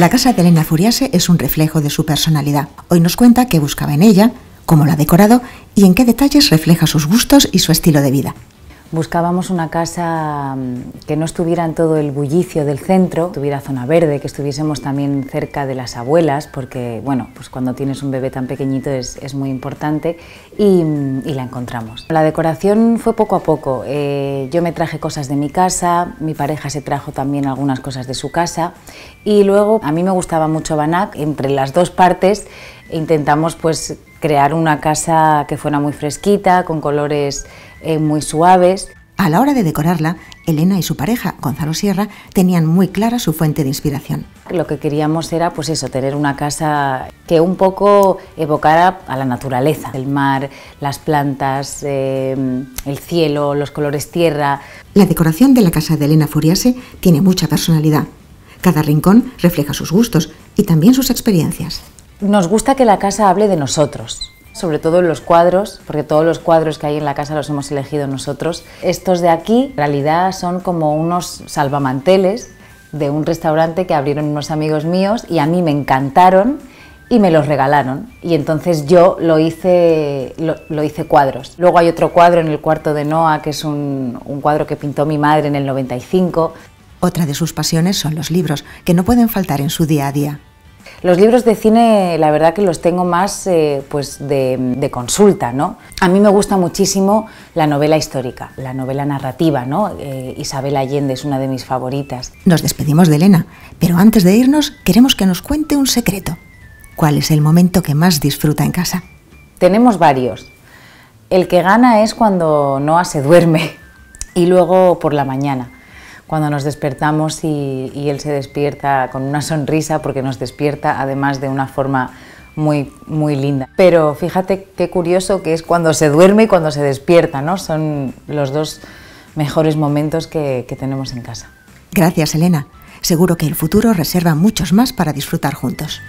La casa de Elena Furiase es un reflejo de su personalidad. Hoy nos cuenta qué buscaba en ella, cómo la ha decorado y en qué detalles refleja sus gustos y su estilo de vida. Buscábamos una casa que no estuviera en todo el bullicio del centro, que tuviera zona verde, que estuviésemos también cerca de las abuelas, porque bueno, pues cuando tienes un bebé tan pequeñito es muy importante, y la encontramos. La decoración fue poco a poco. Yo me traje cosas de mi casa, mi pareja se trajo también algunas cosas de su casa, y luego a mí me gustaba mucho Banak. Entre las dos partes intentamos pues crear una casa que fuera muy fresquita, con colores muy suaves. A la hora de decorarla, Elena y su pareja, Gonzalo Sierra, tenían muy clara su fuente de inspiración. Lo que queríamos era, pues eso, tener una casa que un poco evocara a la naturaleza. El mar, las plantas, el cielo, los colores tierra. La decoración de la casa de Elena Furiase tiene mucha personalidad. Cada rincón refleja sus gustos y también sus experiencias. Nos gusta que la casa hable de nosotros. Sobre todo en los cuadros, porque todos los cuadros que hay en la casa los hemos elegido nosotros. Estos de aquí, en realidad, son como unos salvamanteles de un restaurante que abrieron unos amigos míos y a mí me encantaron y me los regalaron. Y entonces yo lo hice cuadros. Luego hay otro cuadro en el cuarto de Noah, que es un cuadro que pintó mi madre en el 95. Otra de sus pasiones son los libros, que no pueden faltar en su día a día. Los libros de cine, la verdad que los tengo más pues de consulta, ¿no? A mí me gusta muchísimo la novela histórica, la novela narrativa, ¿no? Isabel Allende es una de mis favoritas. Nos despedimos de Elena, pero antes de irnos queremos que nos cuente un secreto. ¿Cuál es el momento que más disfruta en casa? Tenemos varios. El que gana es cuando Noah se duerme, y luego por la mañana, cuando nos despertamos y él se despierta con una sonrisa, porque nos despierta además de una forma muy, muy linda. Pero fíjate qué curioso que es cuando se duerme y cuando se despierta, ¿no? Son los dos mejores momentos que tenemos en casa. Gracias, Elena. Seguro que el futuro reserva muchos más para disfrutar juntos.